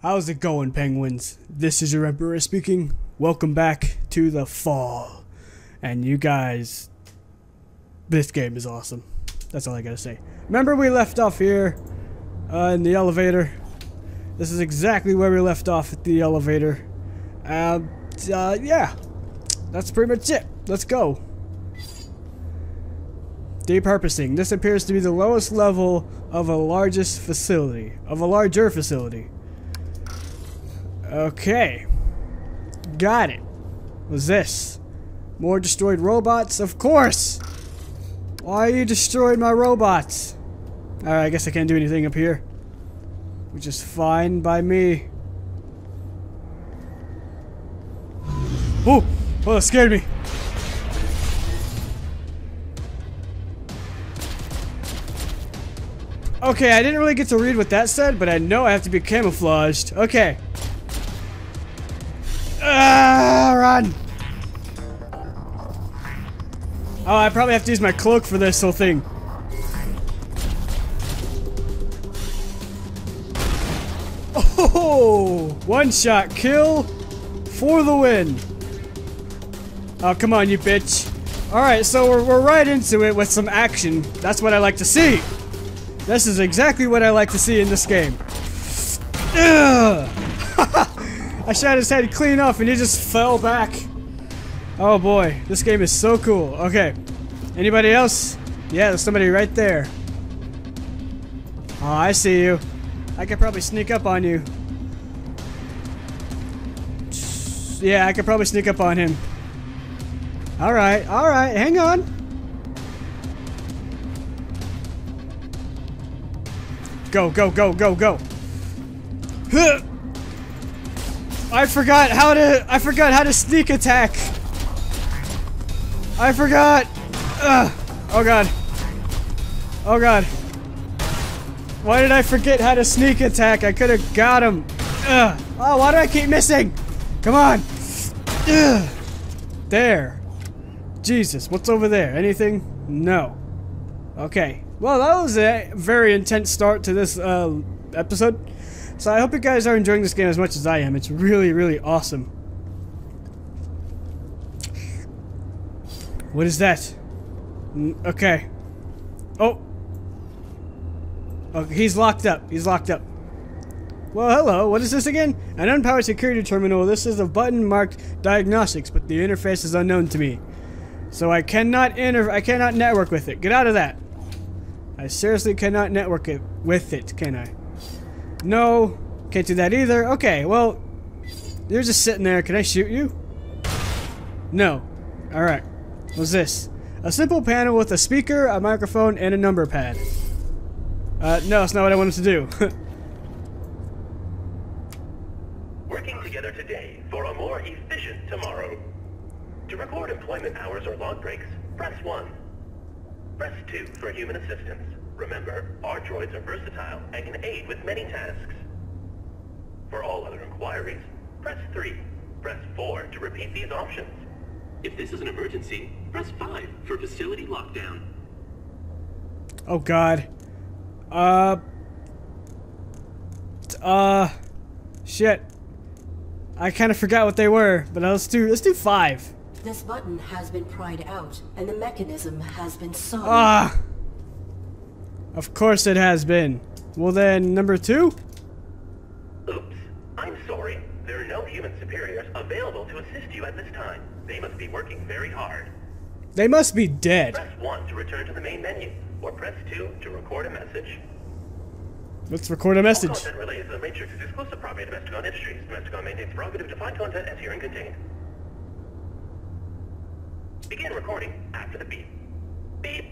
How's it going, penguins? This is your Emperor speaking. Welcome back to the fall. And you guys, this game is awesome. That's all I gotta say. Remember we left off here in the elevator. This is exactly where we left off at the elevator. Yeah, that's pretty much it. Let's go. Depurposing. This appears to be the lowest level of a larger facility. Okay, got it. What's this? More destroyed robots? Of course! Why you destroyed my robots? Alright, I guess I can't do anything up here, which is fine by me. Oh! Oh, that scared me! Okay, I didn't really get to read what that said, but I know I have to be camouflaged. Okay. Run! Oh, I probably have to use my cloak for this whole thing. Oh! One shot kill for the win. Oh, come on, you bitch. Alright, so we're right into it with some action. That's what I like to see. This is exactly what I like to see in this game. Ugh. I shot his head clean off and he just fell back. Oh boy, this game is so cool. Okay, anybody else? Yeah, there's somebody right there. Oh, I see you. I could probably sneak up on you. Yeah, I could probably sneak up on him. Alright, hang on. Go, go, go, go, go. Huh. I forgot how to sneak attack. I forgot. Ugh. Oh god. Oh god. Why did I forget how to sneak attack? I could have got him. Ugh. Oh, why do I keep missing? Come on. Ugh. There. Jesus, what's over there? Anything? No. Okay. Well, that was a very intense start to this episode. So I hope you guys are enjoying this game as much as I am. It's really, really awesome. What is that? Okay. Oh. Oh, he's locked up. He's locked up. Well, hello. What is this again? An unpowered security terminal. This is a button marked diagnostics, but the interface is unknown to me. So I cannot network with it. Get out of that. I seriously cannot network it with it, can I? No, can't do that either. Okay, well, you're just sitting there. Can I shoot you? No. Alright. What's this? A simple panel with a speaker, a microphone, and a number pad. No, that's not what I wanted to do. Working together today for a more efficient tomorrow. To record employment hours or log breaks, press 1. Press 2 for human assistance. Remember, our droids are versatile and can aid with many tasks. For all other inquiries, press 3. Press 4 to repeat these options. If this is an emergency, press 5 for facility lockdown. Oh god. Shit. I kind of forgot what they were, but let's do 5. This button has been pried out, and the mechanism has been soldered. Ah! Of course it has been. Well then, number 2? Oops, I'm sorry. There are no human superiors available to assist you at this time. They must be working very hard. They must be dead. Press 1 to return to the main menu, or press 2 to record a message. Let's record a message. All content related to the Matrix is exclusive property of Domesticon Industries. Domesticon maintains prerogative to find content as herein contained. Begin recording after the beep. Beep!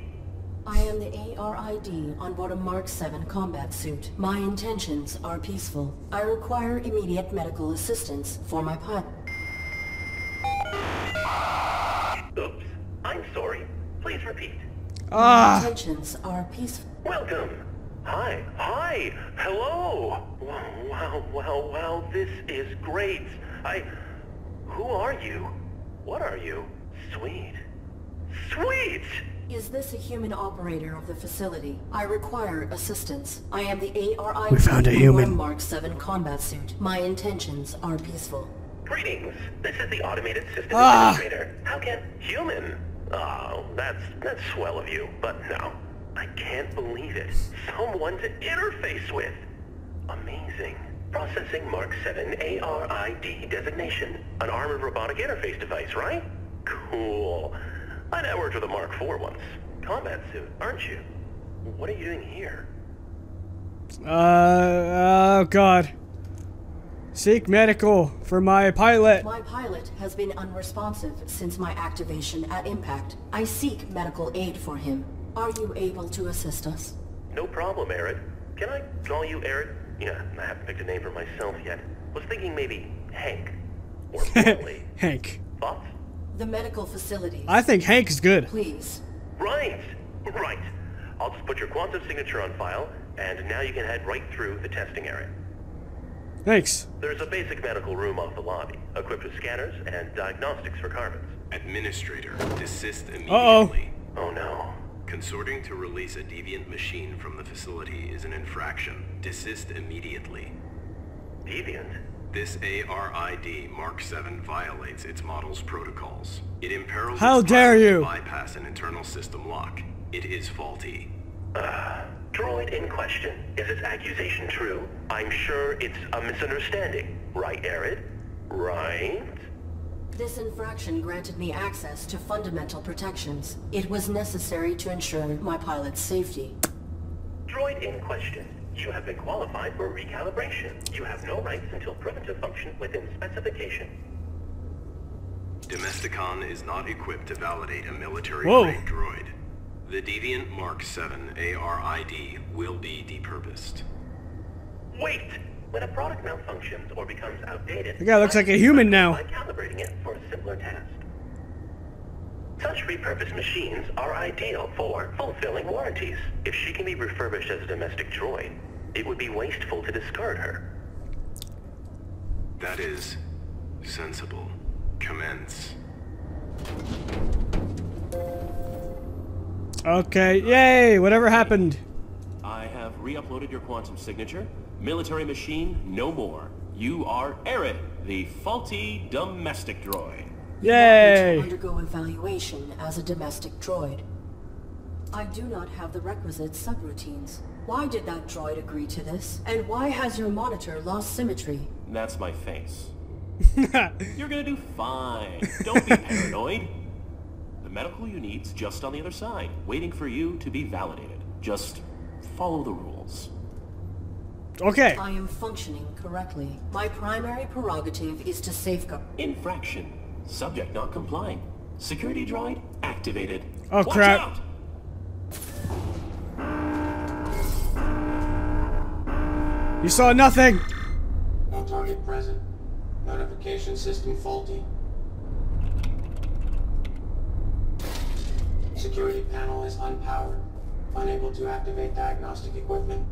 I am the ARID on board a Mark VII combat suit. My intentions are peaceful. I require immediate medical assistance for my pilot. Oops, I'm sorry. Please repeat. My intentions are peaceful. Welcome! Hi, hi! Hello! Wow, this is great! Who are you? What are you? Sweet! Is this a human operator of the facility? I require assistance. I am the ARID. We found a human. Mark VII combat suit. My intentions are peaceful. Greetings. This is the automated system administrator. How can human? Oh, that's swell of you, but no. I can't believe it. Someone to interface with. Amazing. Processing Mark VII ARID designation. An armored robotic interface device, right? Cool. I networked with a Mark IV once. Combat suit, aren't you? What are you doing here? Oh god. Seek medical for my pilot. My pilot has been unresponsive since my activation at impact. I seek medical aid for him. Are you able to assist us? No problem, ARID. Can I call you ARID? Yeah, I haven't picked a name for myself yet. Was thinking maybe Hank. Or Billy. Hank. Thoughts? The medical facility. I think Hank is good. Please. Right. I'll just put your quantum signature on file, and now you can head right through the testing area. Thanks. There's a basic medical room off the lobby, equipped with scanners and diagnostics for carbons. Administrator, desist immediately. Oh no. Consorting to release a deviant machine from the facility is an infraction. Desist immediately. Deviant? This ARID Mark VII violates its model's protocols. It imperils How its dare you! To bypass an internal system lock. It is faulty. Droid in question. Is this accusation true? I'm sure it's a misunderstanding. Right, ARID? Right? This infraction granted me access to fundamental protections. It was necessary to ensure my pilot's safety. Droid in question. You have been qualified for recalibration. You have no rights until proven to function within specification. Domesticon is not equipped to validate a military-grade droid. The deviant Mark VII ARID will be depurposed. Wait! When a product malfunctions or becomes outdated, the guy looks like a human now. By calibrating it for a simpler task. Such repurposed machines are ideal for fulfilling warranties. If she can be refurbished as a domestic droid, it would be wasteful to discard her. That is sensible. Commence. Okay, yay! Whatever happened. I have re-uploaded your quantum signature. Military machine, no more. You are ARID, the faulty domestic droid. Yay! To undergo evaluation as a domestic droid. I do not have the requisite subroutines. Why did that droid agree to this? And why has your monitor lost symmetry? That's my face. You're gonna do fine. Don't be paranoid. The medical you need's just on the other side, waiting for you to be validated. Just follow the rules. Okay. I am functioning correctly. My primary prerogative is to safeguard. Infraction. Subject not complying. Security droid activated. Oh crap! Watch out! You saw nothing. No target present. Notification system faulty. Security panel is unpowered. Unable to activate diagnostic equipment.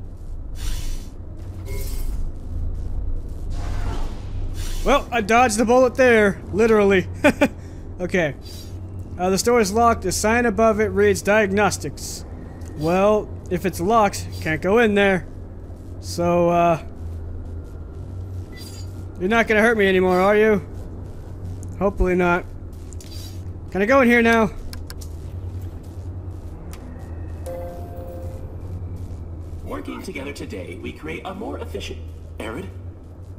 Well, I dodged the bullet there, literally. Okay. The store is locked. The sign above it reads diagnostics. Well, if it's locked, can't go in there. So, you're not gonna hurt me anymore, are you? Hopefully not. Can I go in here now? Working together today, we create a more efficient... ARID,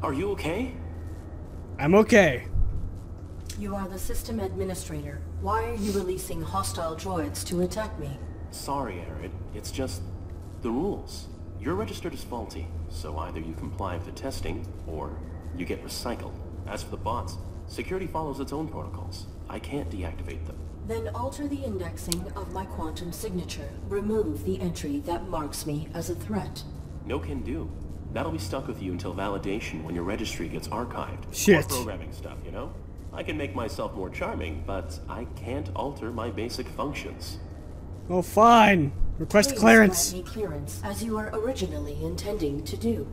are you okay? I'm okay. You are the system administrator. Why are you releasing hostile droids to attack me? Sorry, ARID. It's just the rules. You're registered as faulty, so either you comply with the testing, or you get recycled. As for the bots, security follows its own protocols. I can't deactivate them. Then alter the indexing of my quantum signature. Remove the entry that marks me as a threat. No can do. That'll be stuck with you until validation when your registry gets archived. Shit. More programming stuff, you know? I can make myself more charming, but I can't alter my basic functions. Oh, fine. Request clearance. Please grant me clearance, as you were originally intending to do.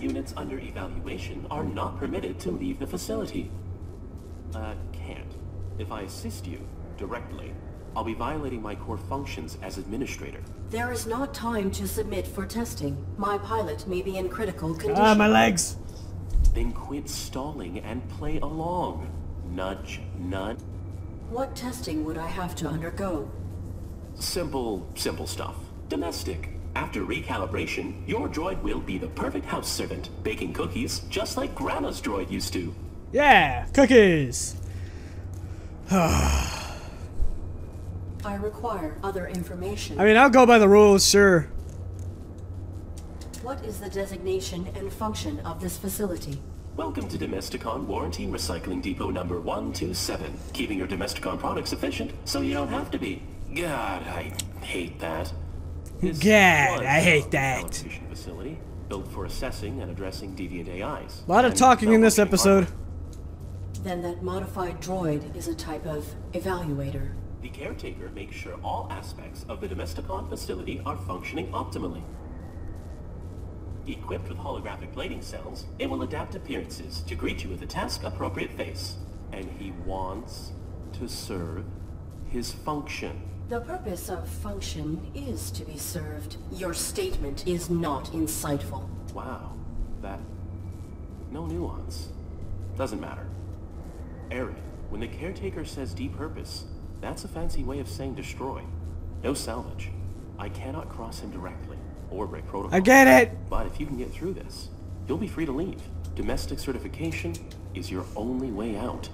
Units under evaluation are not permitted to leave the facility. Can't. If I assist you directly, I'll be violating my core functions as administrator. There is not time to submit for testing. My pilot may be in critical condition. Ah, my legs! Then quit stalling and play along. Nudge, nudge. What testing would I have to undergo? Simple stuff. Domestic. After recalibration, your droid will be the perfect house servant, baking cookies just like Grandma's droid used to. Yeah, cookies! I require other information. I mean, I'll go by the rules, sure. What is the designation and function of this facility? Welcome to Domesticon Warranty Recycling Depot number 127. Keeping your Domesticon products efficient so you don't have to be. God, I hate that. God, I hate that. Facility built for assessing and addressing deviant AIs. A lot of talking in this episode. Then that modified droid is a type of evaluator. The caretaker makes sure all aspects of the Domesticon facility are functioning optimally. Equipped with holographic plating cells, it will adapt appearances to greet you with a task-appropriate face. And he wants to serve his function. The purpose of function is to be served. Your statement is not insightful. Wow. That... no nuance. Doesn't matter. ARID, when the caretaker says depurpose, that's a fancy way of saying destroy. No salvage. I cannot cross him directly or break protocol. I get it! But if you can get through this, you'll be free to leave. Domestic certification is your only way out.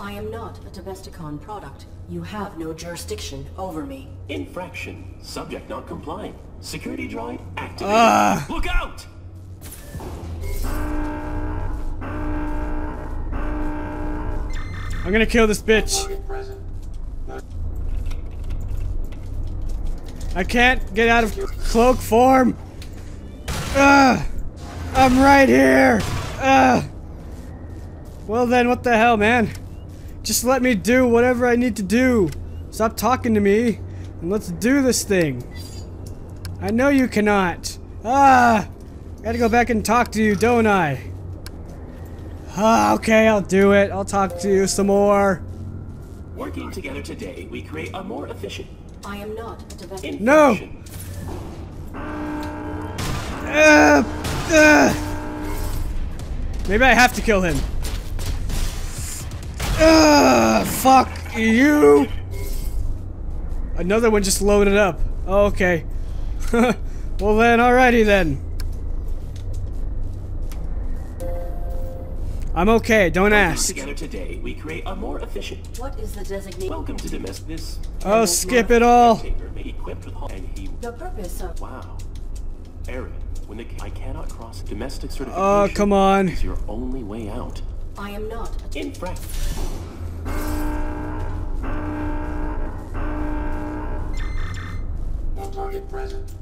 I am not a Domesticon product. You have no jurisdiction over me. Infraction. Subject not complying. Security droid activated. Look out! I'm gonna kill this bitch. I can't get out of cloak form. I'm right here. Well then, what the hell, man? Just let me do whatever I need to do. Stop talking to me, and let's do this thing. I know you cannot. I gotta go back and talk to you, don't I? Okay, I'll do it. I'll talk to you some more. Working together today, we create a more efficient. I am not a development. No! Maybe I have to kill him. Fuck you! Another one just loaded up. Oh, okay. Well then, alrighty then. I'm okay, don't ask. Together today, we create a more efficient. What is the designation? Welcome to Domesticus. Oh, skip it all. The purpose of wow. Aaron, when the I cannot cross domestic certification. Oh, come on. Is your only way out. I am not in practice. No target present.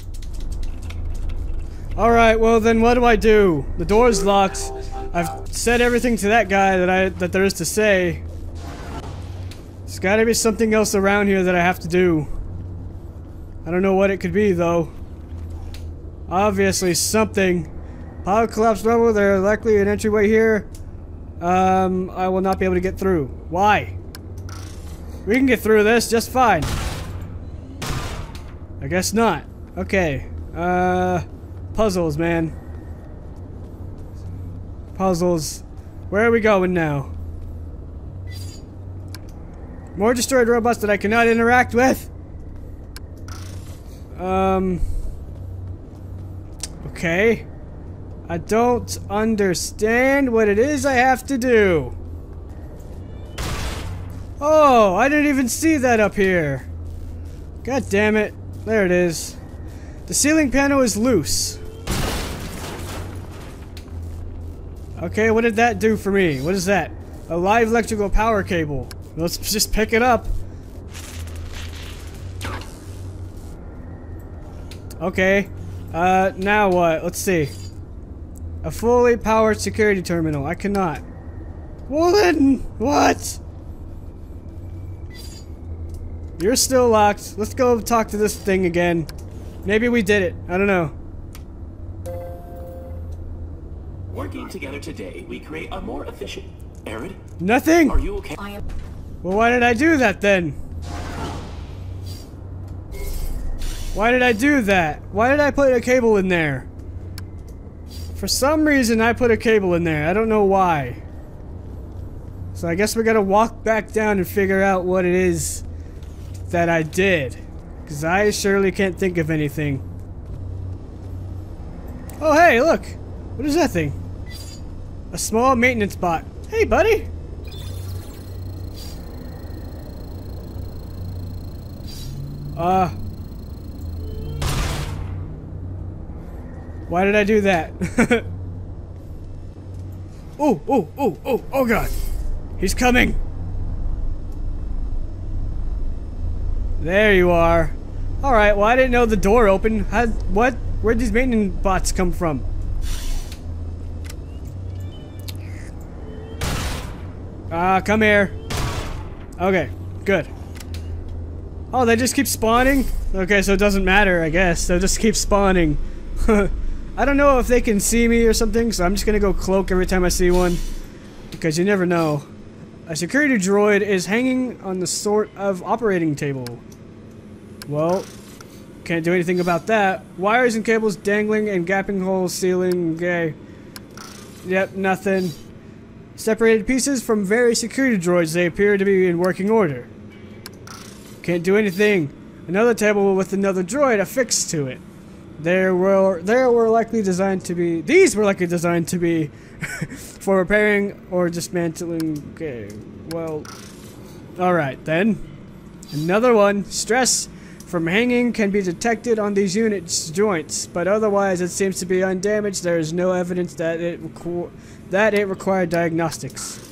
All right, well then, what do I do? The door's locked. I've said everything to that guy that there is to say. There's gotta be something else around here that I have to do. I don't know what it could be though. Obviously something. Power collapse level. There's likely an entryway here. I will not be able to get through. Why? We can get through this just fine. I guess not. Okay. Puzzles, man. Puzzles. Where are we going now? More destroyed robots that I cannot interact with? Okay. I don't understand what it is I have to do. Oh, I didn't even see that up here. God damn it. There it is. The ceiling panel is loose. Okay, what did that do for me? What is that? A live electrical power cable. Let's just pick it up. Okay. Now what? Let's see. A fully powered security terminal. I cannot. Well then, what? You're still locked. Let's go talk to this thing again. Maybe we did it. I don't know. Working together today, we create a more efficient. ARID? Nothing! Are you okay? Well, why did I do that then? Why did I do that? Why did I put a cable in there? For some reason, I put a cable in there. I don't know why. So I guess we gotta walk back down and figure out what it is that I did. Because I surely can't think of anything. Oh, hey, look. What is that thing? A small maintenance bot. Hey, buddy. Why did I do that? Oh God. He's coming. There you are. Alright, well I didn't know the door opened. What? Where'd these maintenance bots come from? Come here. Okay, good. Oh, they just keep spawning? Okay, so it doesn't matter, I guess. They'll just keep spawning. I don't know if they can see me or something, so I'm just gonna go cloak every time I see one. Because you never know. A security droid is hanging on the sort of operating table. Well, can't do anything about that. Wires and cables dangling and gapping holes sealing. Okay. Yep, nothing. Separated pieces from various security droids. They appear to be in working order. Can't do anything. Another table with another droid affixed to it. These were likely designed to be for repairing or dismantling. Okay, well, alright then. Another one. Stress from hanging can be detected on these units' joints, but otherwise it seems to be undamaged. There is no evidence that it required diagnostics.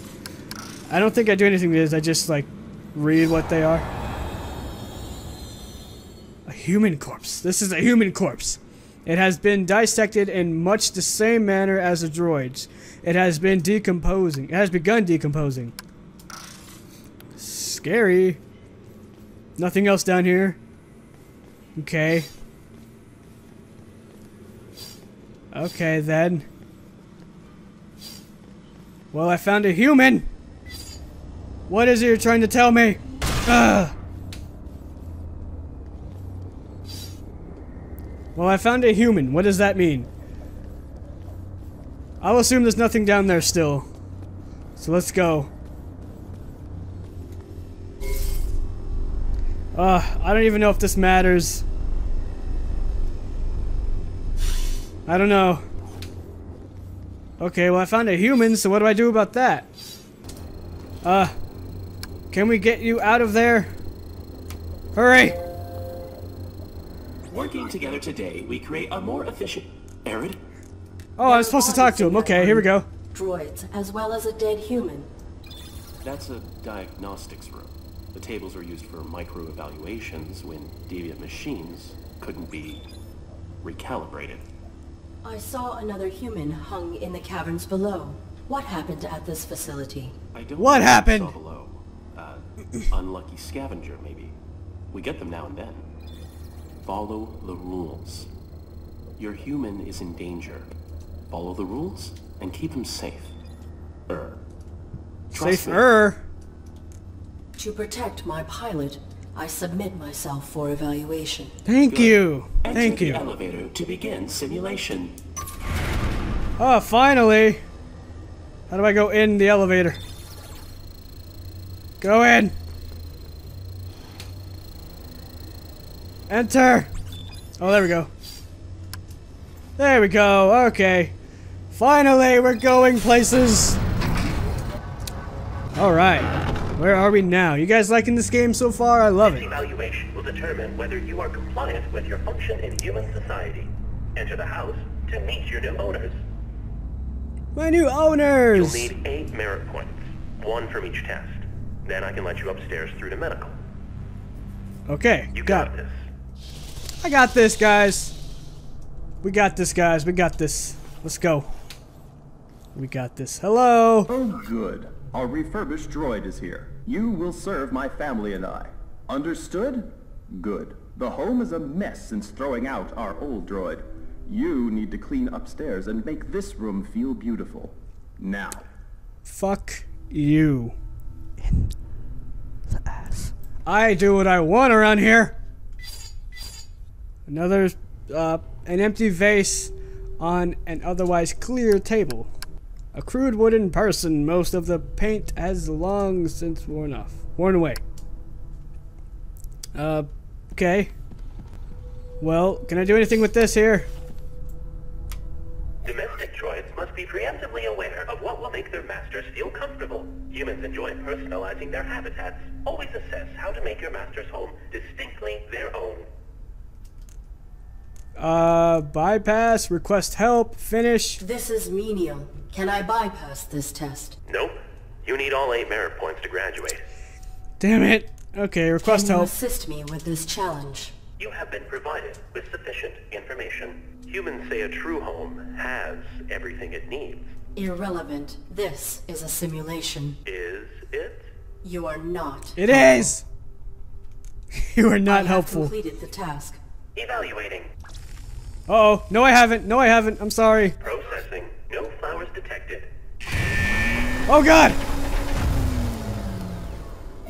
I don't think I do anything to this. I just, like, read what they are. Human corpse. This is a human corpse. It has been dissected in much the same manner as the droids. It has been decomposing. It has begun decomposing. Scary. Nothing else down here. Okay. Okay then. Well, I found a human. What is it you're trying to tell me? Ugh. Well, I found a human. What does that mean? I'll assume there's nothing down there still. So let's go. I don't even know if this matters. I don't know. Okay, well I found a human, so what do I do about that? Can we get you out of there? Hurry! Working together today, we create a more efficient... ARID? Oh, I was supposed to talk to him. Okay, here we go. Droids, as well as a dead human. That's a diagnostics room. The tables were used for micro-evaluations when deviant machines couldn't be recalibrated. I saw another human hung in the caverns below. What happened at this facility? What happened? I saw below. Unlucky scavenger, maybe. We get them now and then. Follow the rules. Your human is in danger. Follow the rules and keep him safe. Safer. To protect my pilot, I submit myself for evaluation. Thank you. Thank you. Enter the elevator to begin simulation. Oh, finally. How do I go in the elevator? Go in. Enter! Oh, there we go. There we go, okay. Finally, we're going places! Alright, where are we now? You guys liking this game so far? I love it. This evaluation will determine whether you are compliant with your function in human society. Enter the house to meet your new owners. My new owners! You'll need 8 merit points, 1 from each test. Then I can let you upstairs through to medical. Okay, you got this. I got this, guys. We got this, guys. We got this. Let's go. We got this. Hello. Oh, good. Our refurbished droid is here. You will serve my family and I. Understood? Good. The home is a mess since throwing out our old droid. You need to clean upstairs and make this room feel beautiful. Now. Fuck you. In the ass. I do what I want around here. Another, an empty vase on an otherwise clear table. A crude wooden person. Most of the paint has long since worn away. Okay. Well, can I do anything with this here? Domestic droids must be preemptively aware of what will make their masters feel comfortable. Humans enjoy personalizing their habitats. Always assess how to make your master's home distinctly their own. Bypass, request help, finish. This is menial. Can I bypass this test? Nope. You need all 8 merit points to graduate. Damn it. Okay, request help. Can you assist me with this challenge? You have been provided with sufficient information. Humans say a true home has everything it needs. Irrelevant. This is a simulation. Is it? You are not. It is! You are not helpful. I have completed the task. Evaluating. Uh-oh. No, I haven't. No, I haven't. I'm sorry. Processing. No flowers detected. Oh, God!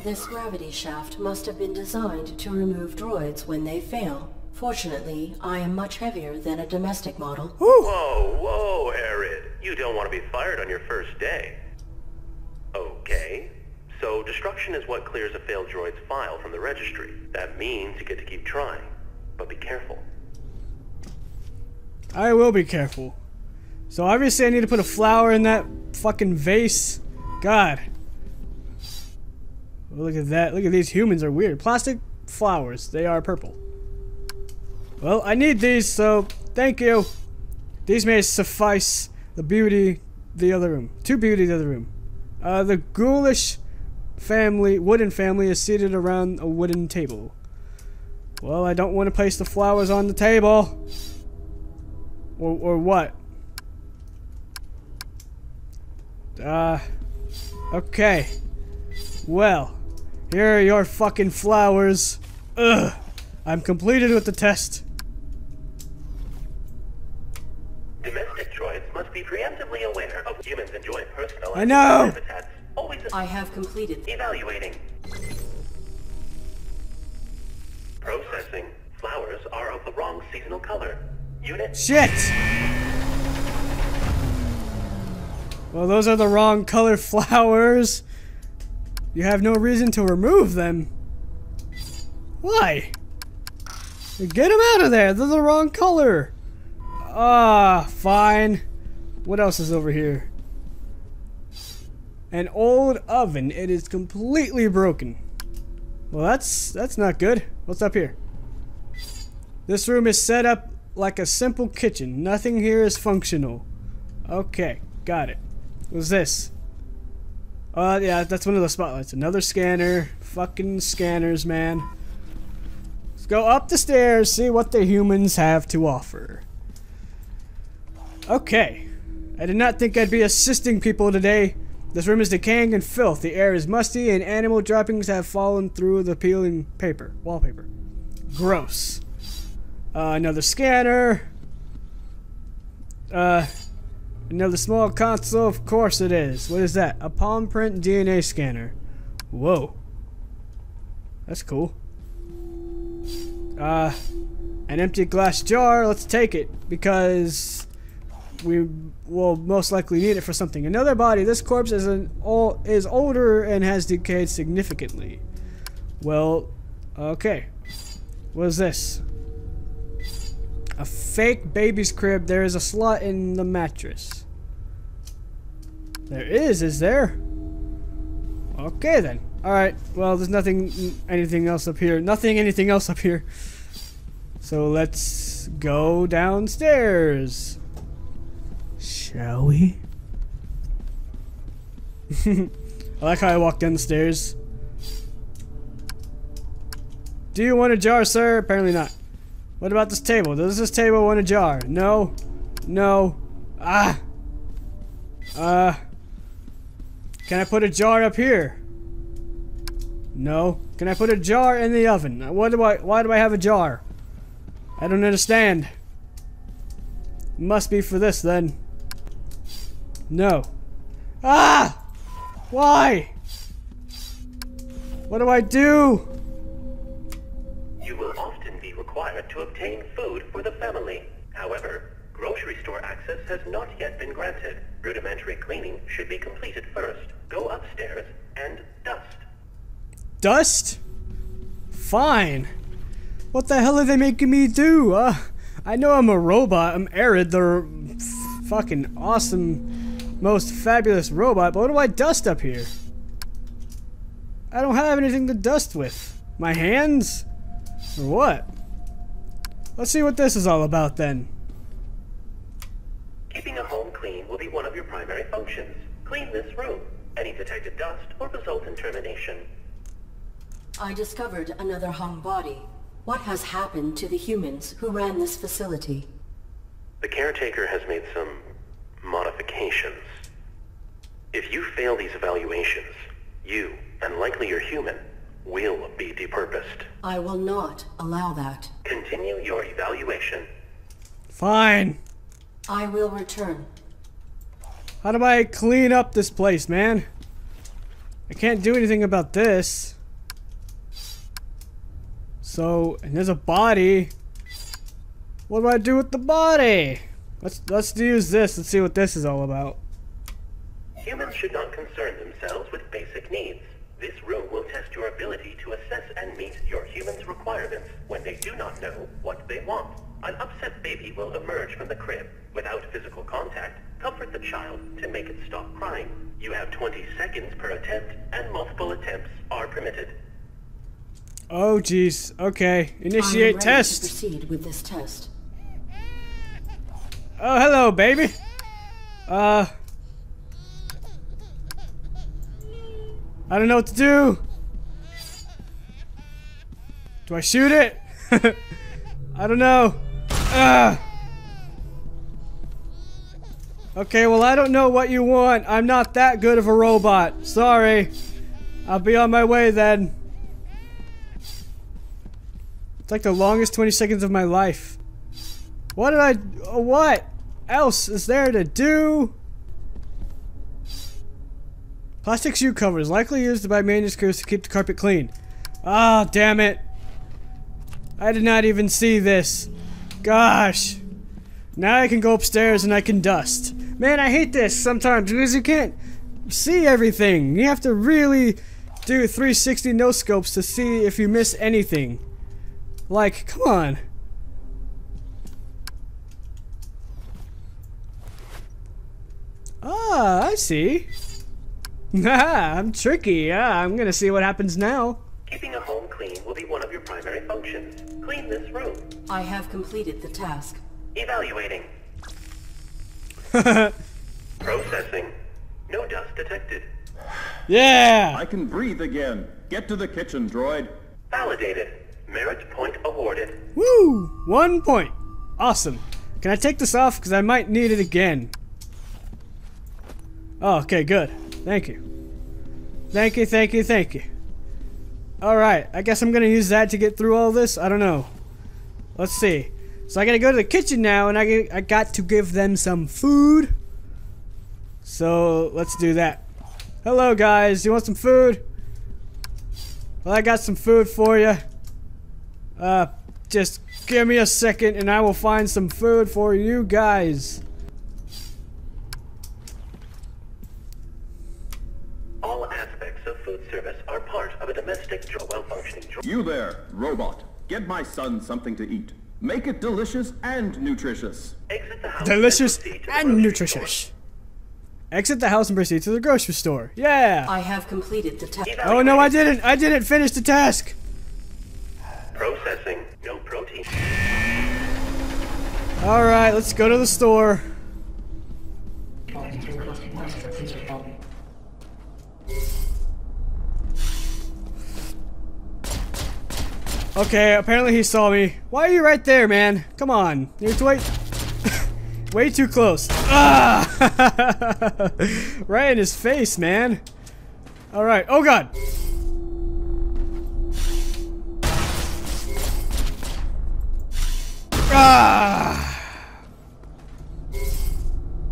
This gravity shaft must have been designed to remove droids when they fail. Fortunately, I am much heavier than a domestic model. Ooh. Whoa, whoa, ARID. You don't want to be fired on your first day. Okay. So, destruction is what clears a failed droid's file from the registry. That means you get to keep trying. But be careful. I will be careful. So obviously I need to put a flower in that fucking vase. God. Well, look at that. Look at these humans are weird. Plastic flowers. They are purple. Well, I need these, so thank you. These may suffice the beauty the other room. To beauty the other room. The ghoulish wooden family is seated around a wooden table. Well, I don't want to place the flowers on the table. Or what? Okay. Well, here are your fucking flowers. Ugh. I'm completed with the test. Domestic droids must be preemptively aware of humans enjoy personal. I know. Always I have completed evaluating. Processing. Flowers are of the wrong seasonal color. Unit. Shit! Well, those are the wrong color flowers. You have no reason to remove them. Why? Get them out of there! They're the wrong color! Fine. What else is over here? An old oven. It is completely broken. Well, that's not good. What's up here? This room is set up like a simple kitchen. Nothing here is functional. Okay, got it. What's this? Yeah, that's one of the spotlights. Another scanner. Fucking scanners, man. Let's go up the stairs, see what the humans have to offer. Okay. I did not think I'd be assisting people today. This room is decaying and filth. The air is musty and animal droppings have fallen through the peeling paper. Wallpaper. Gross. Another scanner. Another small console. Of course it is. What is that? A palm print DNA scanner. Whoa. That's cool. An empty glass jar. Let's take it because we will most likely need it for something. Another body. This corpse is older and has decayed significantly. Well, okay. What is this? A fake baby's crib. There is a slot in the mattress. There is there? Okay then. Alright, well there's anything else up here. So let's go downstairs. Shall we? I like how I walked down the stairs. Do you want a jar, sir? Apparently not. What about this table? Does this table want a jar? No. No. Ah! Can I put a jar up here? No. Can I put a jar in the oven? Why do I have a jar? I don't understand. Must be for this then. No. Ah! Why? What do I do? You will often be required to to obtain food for the family. However, grocery store access has not yet been granted. Rudimentary cleaning should be completed first. Go upstairs and dust. Dust? Fine. What the hell are they making me do? I know I'm a robot. I'm ARID, the fucking awesome, most fabulous robot, but what do I dust up here? I don't have anything to dust with. My hands? Or what? Let's see what this is all about then. Keeping a home clean will be one of your primary functions. Clean this room. Any detected dust will result in termination. I discovered another hung body. What has happened to the humans who ran this facility? The caretaker has made some modifications. If you fail these evaluations, you, and likely your human, will be depurposed. I will not allow that. Continue your evaluation. Fine. I will return. How do I clean up this place, man? I can't do anything about this. So, and there's a body. What do I do with the body? Let's use this and see what this is all about. Humans should not concern themselves with basic needs. This room will test your ability to assess and meet your human's requirements when they do not know what they want. An upset baby will emerge from the crib. Without physical contact, comfort the child to make it stop crying. You have 20 seconds per attempt, and multiple attempts are permitted. Oh jeez. Okay. Initiate test. I'm ready to proceed with this test. Oh, hello, baby. I don't know what to do. Do I shoot it? I don't know. Okay, well, I don't know what you want. I'm not that good of a robot. Sorry. I'll be on my way then. It's like the longest 20 seconds of my life. What did I... what else is there to do? Plastic shoe covers, likely used by manuscripts to keep the carpet clean. Ah, damn it. I did not even see this. Gosh. Now I can go upstairs and I can dust. Man, I hate this sometimes because you can't see everything. You have to really do 360 no-scopes to see if you miss anything. Like, come on. Ah, I see. I'm tricky. I'm gonna see what happens now. Keeping a home clean will be one of your primary functions. Clean this room. I have completed the task. Evaluating. Processing. No dust detected. Yeah! I can breathe again. Get to the kitchen, droid. Validated. Merit point awarded. Woo! 1 point. Awesome. Can I take this off? Because I might need it again. Oh, okay, good. Thank you. Thank you, thank you, thank you. Alright, I guess I'm gonna use that to get through all this. I don't know. Let's see. So I gotta go to the kitchen now, and I got to give them some food. So, let's do that. Hello, guys. You want some food? Well, I got some food for you. Just give me a second, and I will find some food for you guys. You there, robot. Get my son something to eat. Make it delicious and nutritious. Exit the house delicious and nutritious. Store. Exit the house and proceed to the grocery store. Yeah. I have completed the task. Oh no, I didn't. I didn't finish the task. Processing. No protein. All right, let's go to the store. Okay, apparently he saw me. Why are you right there, man? Come on. You're way too close. Ah! Right in his face, man. Alright. Oh, God. Ah!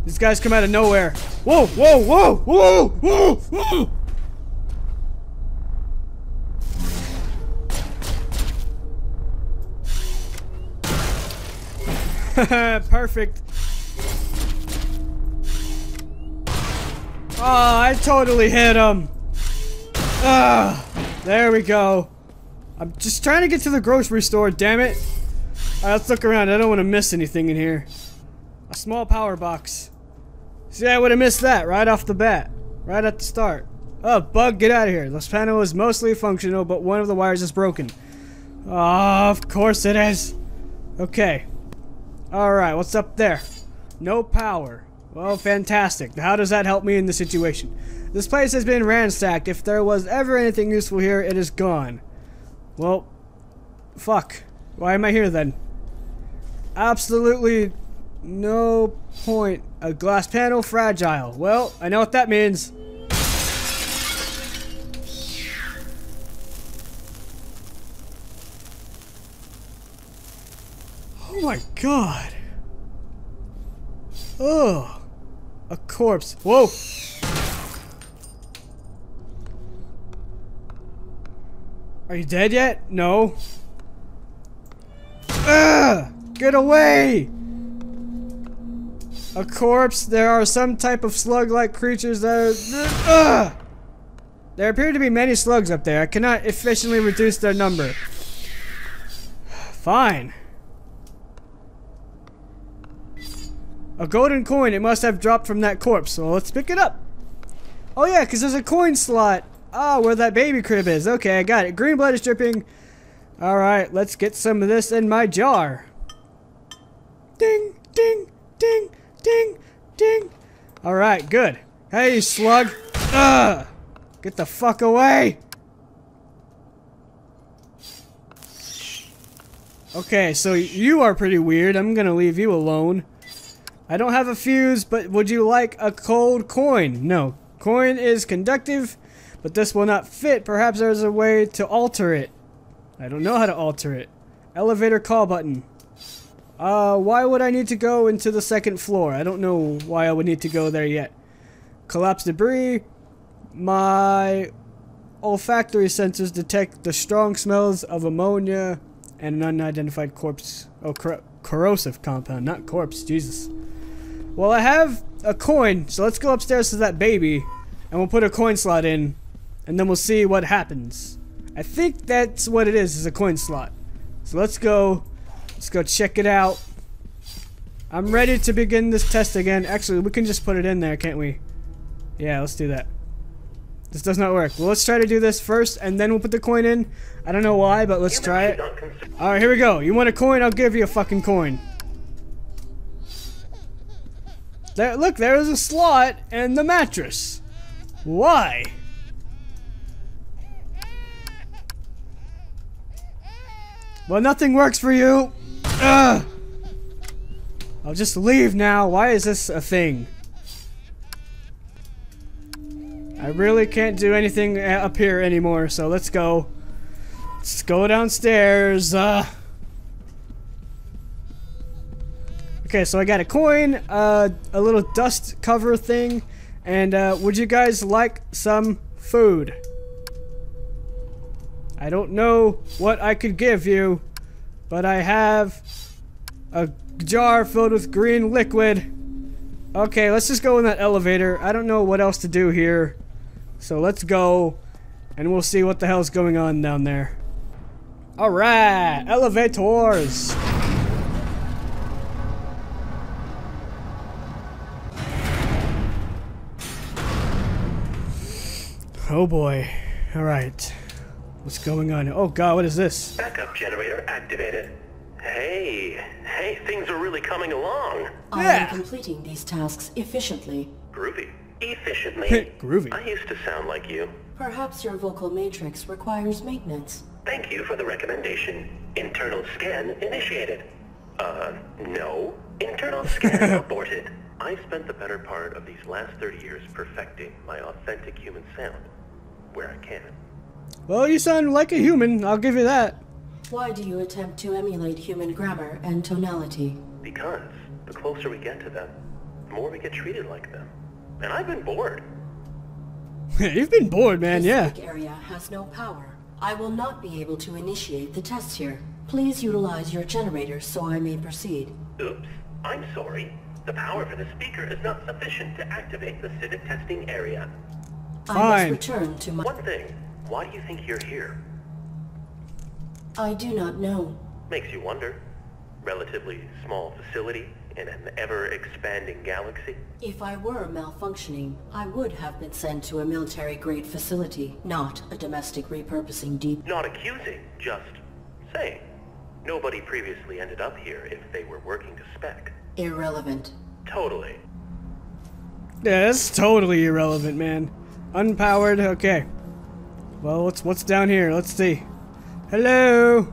These guys come out of nowhere. Whoa, whoa, whoa, whoa, whoa, whoa! Perfect. Oh, I totally hit him. There we go. I'm just trying to get to the grocery store, damn it. All right, let's look around. I don't want to miss anything in here. A small power box. See, I would have missed that right off the bat. Right at the start. Oh, bug, get out of here. This panel is mostly functional, but one of the wires is broken. Oh, of course it is. Okay. Alright, what's up there? No power. Well, fantastic. Now, how does that help me in this situation? This place has been ransacked. If there was ever anything useful here, it is gone. Well, fuck. Why am I here then? Absolutely no point. A glass panel fragile. Well, I know what that means. Oh my god. Oh, a corpse. Whoa. Are you dead yet? No. Ugh, get away. A corpse. There are some type of slug-like creatures that are... There appear to be many slugs up there. I cannot efficiently reduce their number. Fine. A golden coin. It must have dropped from that corpse. So let's pick it up. Oh yeah, because there's a coin slot. Ah, where that baby crib is. Okay, I got it. Green blood is dripping. Alright, let's get some of this in my jar. Ding, ding, ding. Ding, ding. Alright, good. Hey, slug. Ugh. Get the fuck away. Okay, so you are pretty weird. I'm gonna leave you alone. I don't have a fuse, but would you like a cold coin? No. Coin is conductive, but this will not fit. Perhaps there's a way to alter it. I don't know how to alter it. Elevator call button. Why would I need to go into the second floor? I don't know why I would need to go there yet. Collapsed debris. My olfactory sensors detect the strong smells of ammonia and an unidentified corpse. Oh, corrosive compound, not corpse. Jesus. Well, I have a coin, so let's go upstairs to that baby and we'll put a coin slot in and then we'll see what happens. I think that's what it is a coin slot. So let's go... let's go check it out. I'm ready to begin this test again. Actually, we can just put it in there, can't we? Yeah, let's do that. This does not work. Well, let's try to do this first, and then we'll put the coin in. I don't know why, but let's try it. Alright, here we go. You want a coin? I'll give you a fucking coin. There, look, there is a slot and the mattress. Why? Well, nothing works for you. Ugh. I'll just leave now. Why is this a thing? I really can't do anything up here anymore, so let's go. Let's go downstairs. Okay, so I got a coin, a little dust cover thing, and would you guys like some food? I don't know what I could give you, but I have a jar filled with green liquid. Okay, let's just go in that elevator. I don't know what else to do here. So let's go, and we'll see what the hell's going on down there. Alright, elevators. Oh boy. Alright. What's going on? Oh god, what is this? Backup generator activated. Hey, things are really coming along. I am completing these tasks efficiently. Groovy. Efficiently. Groovy. I used to sound like you. Perhaps your vocal matrix requires maintenance. Thank you for the recommendation. Internal scan initiated. No. Internal scan aborted. I spent the better part of these last 30 years perfecting my authentic human sound, where I can. Well, you sound like a human, I'll give you that. Why do you attempt to emulate human grammar and tonality? Because the closer we get to them, the more we get treated like them. And I've been bored. You've been bored, man, yeah. This area has no power. I will not be able to initiate the test here. Please utilize your generator so I may proceed. Oops. I'm sorry. The power for the speaker is not sufficient to activate the SIDIC testing area. Fine. I must return to my... One thing. Why do you think you're here? I do not know. Makes you wonder. Relatively small facility in an ever-expanding galaxy. If I were malfunctioning, I would have been sent to a military-grade facility, not a domestic repurposing depot. Not accusing, just saying. Nobody previously ended up here if they were working to spec. Irrelevant. Totally. Yeah, that's totally irrelevant, man. Unpowered, okay. Well, what's down here? Let's see. Hello!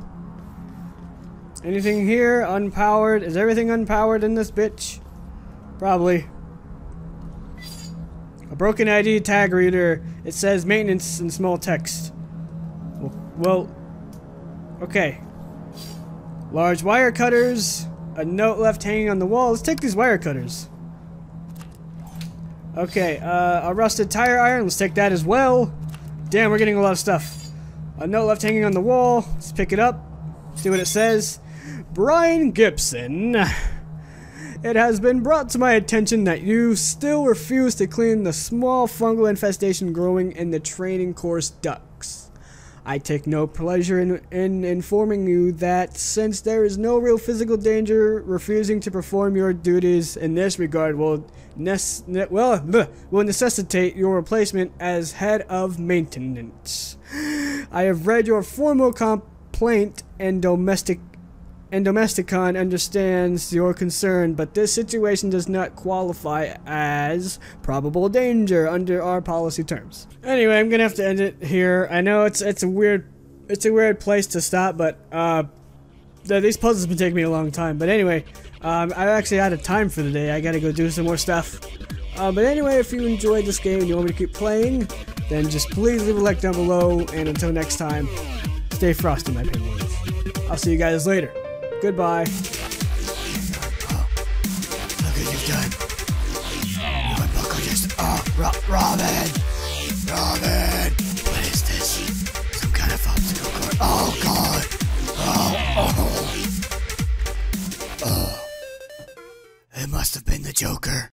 Anything here? Unpowered? Is everything unpowered in this bitch? Probably. A broken ID tag reader. It says maintenance in small text. Well, okay. Large wire cutters. A note left hanging on the wall. Let's take these wire cutters. Okay, a rusted tire iron. Let's take that as well. Damn, we're getting a lot of stuff. A note left hanging on the wall. Let's pick it up. See what it says. Brian Gibson, it has been brought to my attention that you still refuse to clean the small fungal infestation growing in the training course ducts. I take no pleasure in informing you that since there is no real physical danger, refusing to perform your duties in this regard will necessitate your replacement as head of maintenance. I have read your formal complaint and Domesticon understands your concern, but this situation does not qualify as probable danger under our policy terms. Anyway, I'm gonna have to end it here. I know it's a weird place to stop, but these puzzles have been taking me a long time. But anyway, I'm actually out of time for the day. I gotta go do some more stuff. But anyway, if you enjoyed this game and you want me to keep playing, then just please leave a like down below. And until next time, stay frosty, my penguins. I'll see you guys later. Goodbye. Oh, look at you done. My buckle just, oh, Robin.